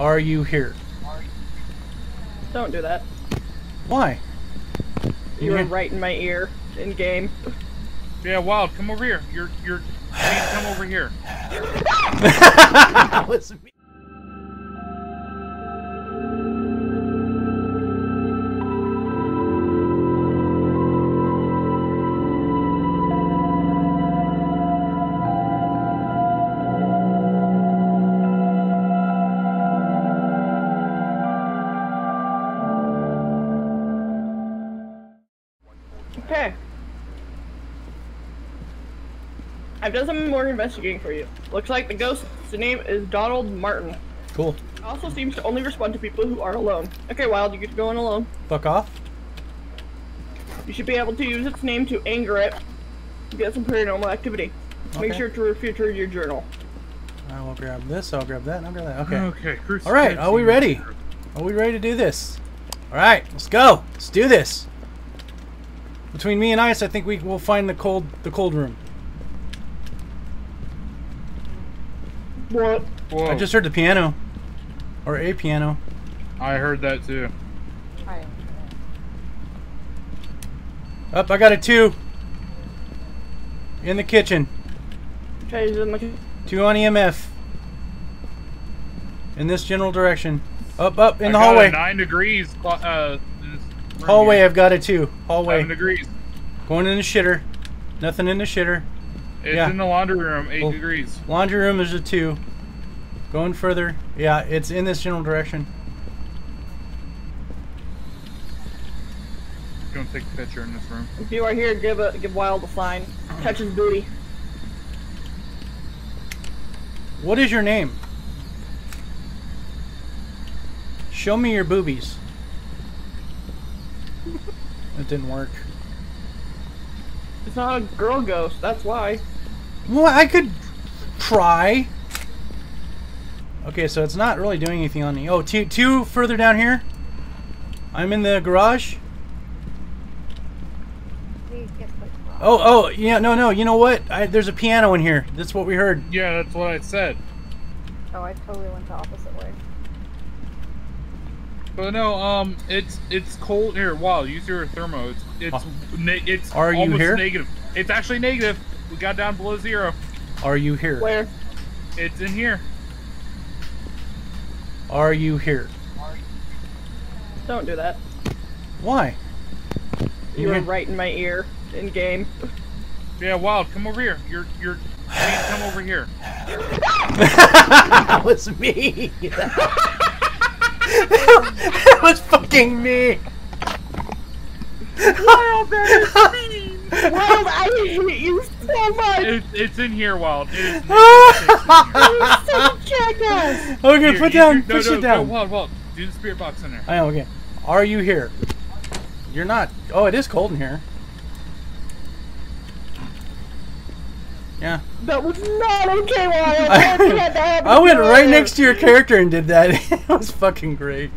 Are you here? Don't do that. Why? You were right in my ear in game. Yeah, Wyld, come over here. You're come over here. That was me. Okay. I've done some more investigating for you. Looks like the ghost's name is Donald Martin. Cool. Also seems to only respond to people who are alone. Okay, Wyld, you get to go in alone. Fuck off. You should be able to use its name to anger it to get some paranormal activity. Okay. Make sure to refer to your journal. I will grab this, I'll grab that, and I'll grab that. Okay. Okay. Alright, are we ready? Are we ready to do this? Alright, let's go. Let's do this. Between me and Ice, I think we will find the cold room. What? Whoa. I just heard the piano. Or a piano. I heard that too. Up, I got a 2. In the kitchen. Okay, 2 on EMF. In this general direction. Up, in the hallway. I got a 9 degrees. Hallway, here. I've got it too. Hallway. 7 degrees. Going in the shitter. Nothing in the shitter. It's in the laundry room, 8 degrees. Laundry room is a 2. Going further. Yeah, it's in this general direction. Gonna take a picture in this room. If you are here, give Wyld a sign. Touch his booty. What is your name? Show me your boobies. It didn't work. It's not a girl ghost, that's why. Well, I could try. Okay, so it's not really doing anything on me. Oh, two further down here. I'm in the garage. Oh, yeah, no, you know what? There's a piano in here. That's what we heard. Yeah, that's what I said. Oh, I totally went the opposite way. But no, it's cold here. Wow, use your thermo. It's Are you almost here? Negative. It's actually negative. We got down below 0. Are you here? Where? It's in here. Are you here? Don't do that. Why? You were right in my ear in game. Yeah, Wyld, come over here. You're come over here. That was me. That was fucking me! Wyld, that is mean! Wyld, I hate you so much! It's in here, Wyld. It is. You're such a jackass! Okay, push it down. Wyld, do the spirit box in there. I know, okay. Are you here? You're not. Oh, it is cold in here. Yeah. That was not okay, Wyld. I went right next to your character and did that. It was fucking great.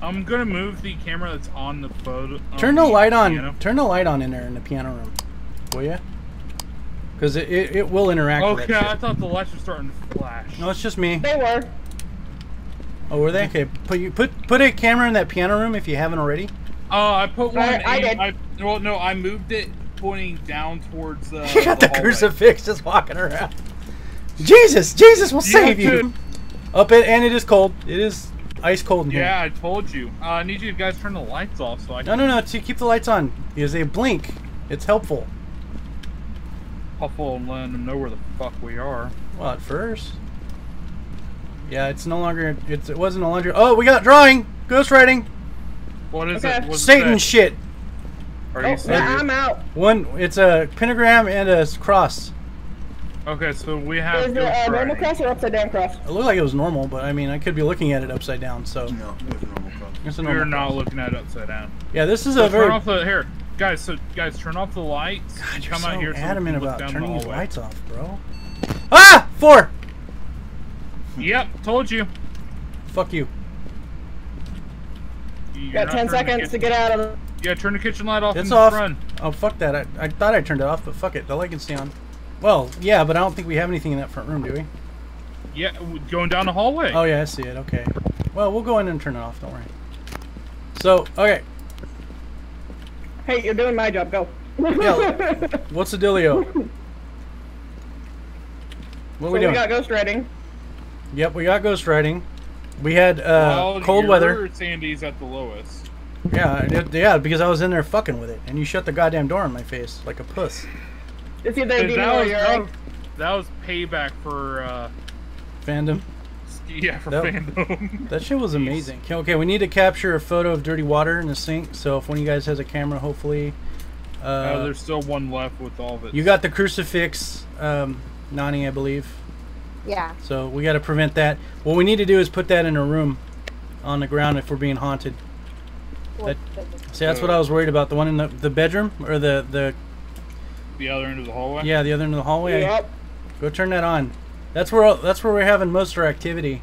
I'm gonna move the camera that's on the photo. Turn the light on. Piano. Turn the light on in there in the piano room, will ya? Because it will interact. Okay, with that shit. I thought the lights were starting to flash. No, it's just me. They were. Oh, were they? Okay, put a camera in that piano room if you haven't already. Oh, I put one. I did. Well, no, I moved it. Pointing down towards the. You got the crucifix just walking around. Jesus will save you. Up it, and it is cold. It is ice cold in here. Yeah, I told you. I need you guys to turn the lights off so I can. No. To keep the lights on because they blink. It's helpful. Helpful and letting them know where the fuck we are. Well, at first. Yeah, it's no longer. It wasn't a laundry. Oh, we got drawing. Ghostwriting. What is it? Satan shit. Oh, I'm out. It's a pentagram and a cross. Okay, so we have. Is it a normal cross or upside down cross? It looked like it was normal, but I mean, I could be looking at it upside down. So no, it was a normal cross. It's a normal We're not cross. Looking at it upside down. Yeah, this is so a very. Turn off the here, guys. So guys, turn off the lights. God, you're so here adamant about turning these lights off, bro. Ah, 4. Yep, told you. Fuck you. You got 10 seconds to get out of. Yeah, turn the kitchen light off. It's off. Run. Oh, fuck that. I thought I turned it off, but fuck it. The light can stay on. Well, yeah, but I don't think we have anything in that front room, do we? Yeah, going down the hallway. Oh, yeah, I see it. Okay. Well, we'll go in and turn it off. Don't worry. So, okay. Hey, you're doing my job. Go. Yeah, what's the dealio? What are we doing? We got ghost riding. Yep, we got ghost riding. We had cold weather. Sandy's at the lowest. Yeah, yeah, because I was in there fucking with it, and you shut the goddamn door in my face like a puss. It's either that was payback for Fandom. Yeah, for Fandom. That shit was amazing. Okay, we need to capture a photo of dirty water in the sink. So if one of you guys has a camera, hopefully. There's still one left with all of it. You got the crucifix, Nani, I believe. Yeah. So we got to prevent that. What we need to do is put that in a room on the ground if we're being haunted. That, see, that's what I was worried about. The one in the bedroom or the other end of the hallway. Yeah, the other end of the hallway. Yep. Go turn that on. That's where we're having most of our activity.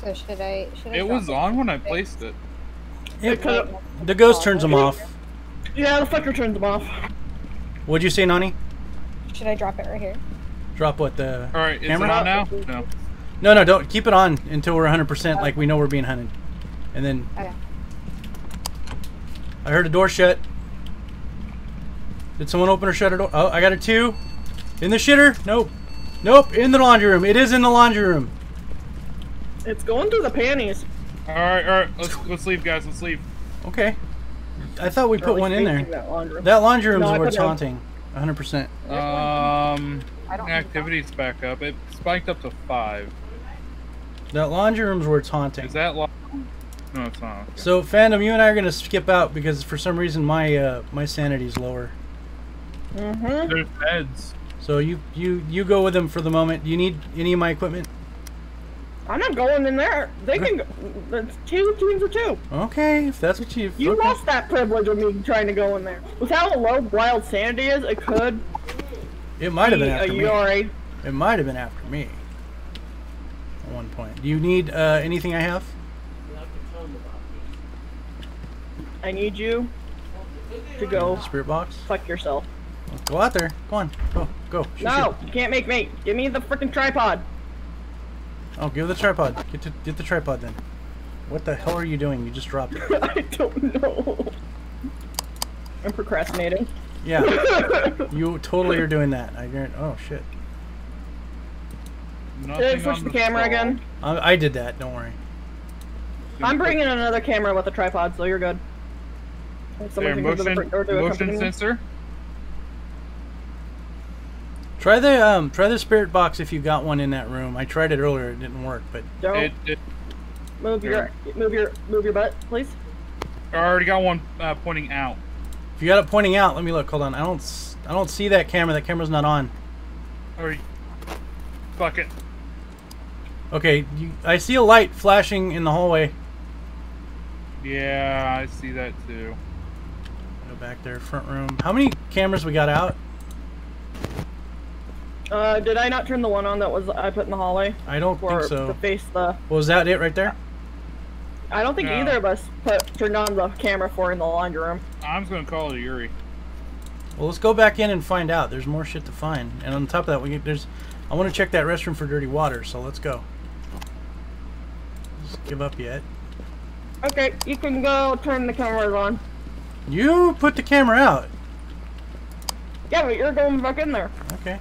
So should I? It was on when I placed it. Yeah, the ghost turns them off. Yeah, the fucker turns them off. What'd you say, Nani? Should I drop it right here? Drop what, the Alright, is camera? It on now? No. No, don't. Keep it on until we're 100%, like we know we're being hunted. And then... Okay. I heard a door shut. Did someone open or shut a door? Oh, I got a 2. In the shitter? Nope. Nope, in the laundry room. It is in the laundry room. It's going through the panties. All right. Let's leave, guys. Let's leave. Okay. I thought we put one in there. That laundry room is where it's haunting. 100%. Activity's back up. It spiked up to 5. That laundry room's where it's haunting. Is that locked? No, it's not. Okay. So, Fandom, you and I are gonna skip out because for some reason my sanity's lower. Mm-hmm. There's beds. So you go with them for the moment. You need any of my equipment? I'm not going in there. They can go. That's 2 teams of 2. Okay, if that's what you lost that privilege of me trying to go in there. With how low Wyld sanity is, it could. It might have been after me. Yurei. It might have been after me. At one point. Do you need anything I have? I need you to go. Spirit box. Fuck yourself. Go out there. Go on. Go. Shoot. You can't make me. Give me the freaking tripod. Oh, give the tripod. Get the tripod then. What the hell are you doing? You just dropped it. I don't know. I'm procrastinating. Yeah. You totally are doing that. I guarantee. Oh shit. Did I switch the camera again? I did that. Don't worry. I'm bringing another camera with a tripod, so you're good. Motion sensor. Try the spirit box if you got one in that room. I tried it earlier; it didn't work. But move your butt, please. I already got one pointing out. If you got it pointing out, let me look. Hold on, I don't see that camera. That camera's not on. Alright. Fuck it. Okay, I see a light flashing in the hallway. Yeah, I see that too. Go back there, front room. How many cameras we got out? Did I not turn the one on that I put in the hallway? I don't think so. To face the... Was that it right there? I don't think either of us turned on the camera for in the laundry room. I'm just gonna call it a Yurei. Well, let's go back in and find out. There's more shit to find. And on top of that, I want to check that restroom for dirty water. So let's go. Just give up yet. Okay, you can go turn the cameras on. You put the camera out. Yeah, but you're going back in there. Okay.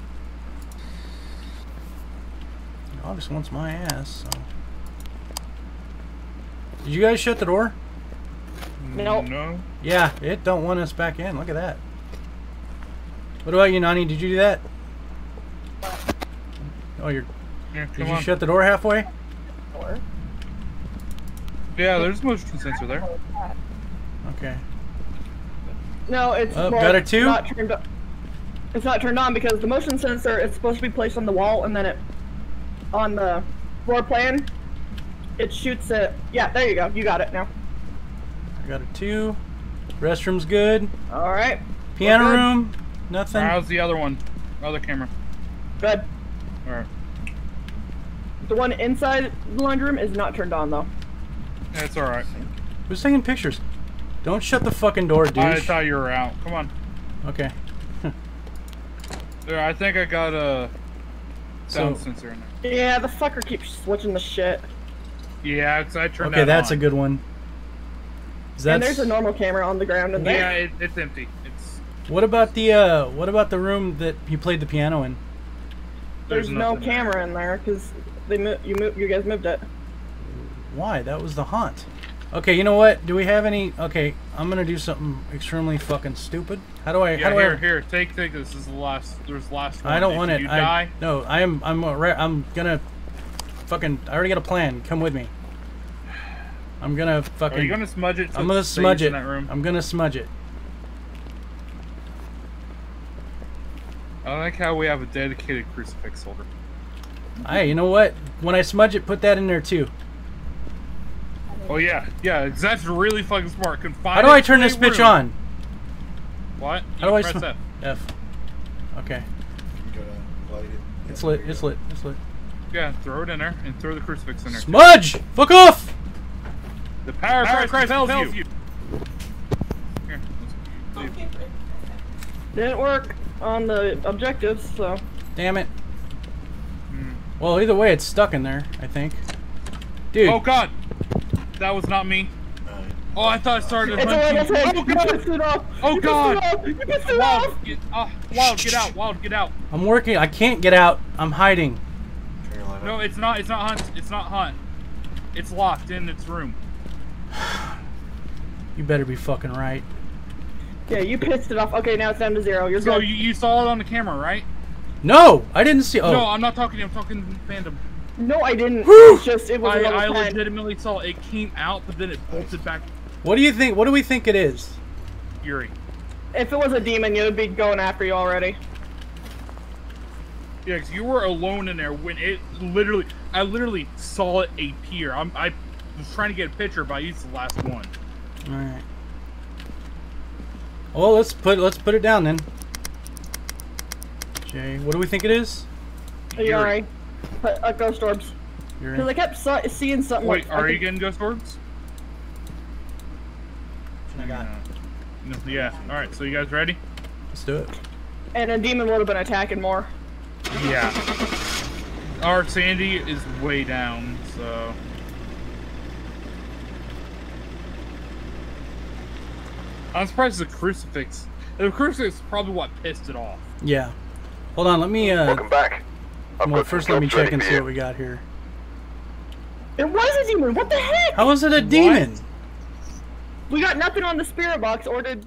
Obviously wants my ass, so... Did you guys shut the door? No. Yeah, it don't want us back in. Look at that. What about you, Nani? Did you do that? Oh, you're... Yeah, did you shut the door halfway? Yeah, there's a motion sensor there. Okay. No, it's got a 2? It's not turned on because the motion sensor is supposed to be placed on the wall and then it... On the floor plan, it shoots it. Yeah, there you go. You got it now. I got a 2. Restroom's good. All right. Piano room, nothing. How's the other one? Other camera. Good. All right. The one inside the laundry room is not turned on though. That's all right. Who's taking pictures? Don't shut the fucking door, dude. I thought you were out. Come on. Okay. Yeah, I think I got a sound sensor in there. Yeah, the fucker keeps switching the shit. Yeah, because I turned that on. A good one. And there's a normal camera on the ground in there. Yeah, it's empty. What about the room that you played the piano in? There's no camera in there because they you guys moved it. Why? That was the haunt. Okay, you know what? Do we have any? Okay, I'm gonna do something extremely fucking stupid. How do I? Yeah, how do here, take this. This is the last. There's the last one. I don't want it. Die? No, I'm gonna fucking. I already got a plan. Come with me. I'm gonna fucking. Are you gonna smudge it? I'm gonna smudge it. In that room? I'm gonna smudge it. I like how we have a dedicated crucifix holder. Hey, you know what? When I smudge it, put that in there too. Oh yeah, yeah. That's really fucking smart. Confine. How do I turn this bitch on? What? How do I press F? F. Okay. It's lit. It's lit. It's lit. Yeah, throw it in there and throw the crucifix in there. Smudge! Too. Fuck off! The power of Christ compels you. Here, let's leave. Didn't work on the objectives, so. Damn it. Well, either way, it's stuck in there, I think. Dude. Oh god. That was not me. Oh, I thought I started to punch you. Oh god. Oh god. You pissed it off. Wyld, get out. Wyld, get out. I'm working. I can't get out. I'm hiding. No, it's not. It's not Hunt. It's not Hunt. It's locked in its room. You better be fucking right. Yeah, you pissed it off. Okay, now it's down to zero. You're so good. You saw it on the camera, right? No, I didn't see. Oh. No, I'm not talking to you. I'm talking to Fandom. No, I didn't. It's just it was. I legitimately saw it came out, but then it bolted back. What do you think? What do we think it is? Yurei. If it was a demon, it would be going after you already. Yeah, because you were alone in there when it literally. I literally saw it appear. I was trying to get a picture, but I used the last one. All right. Well, let's put it down then. Jay, what do we think it is? Yurei. Ghost orbs. Because I kept seeing something. Wait, like, are you getting ghost orbs? I got no. Yeah. All right. So you guys ready? Let's do it. And a demon would have been attacking more. Yeah. Our Sandy is way down, so. I'm surprised the crucifix. The crucifix is probably what pissed it off. Yeah. Hold on. Let me. Welcome back. Well, first let me check and see what we got here. It was a demon! What the heck? How is it a demon? We got nothing on the spirit box or the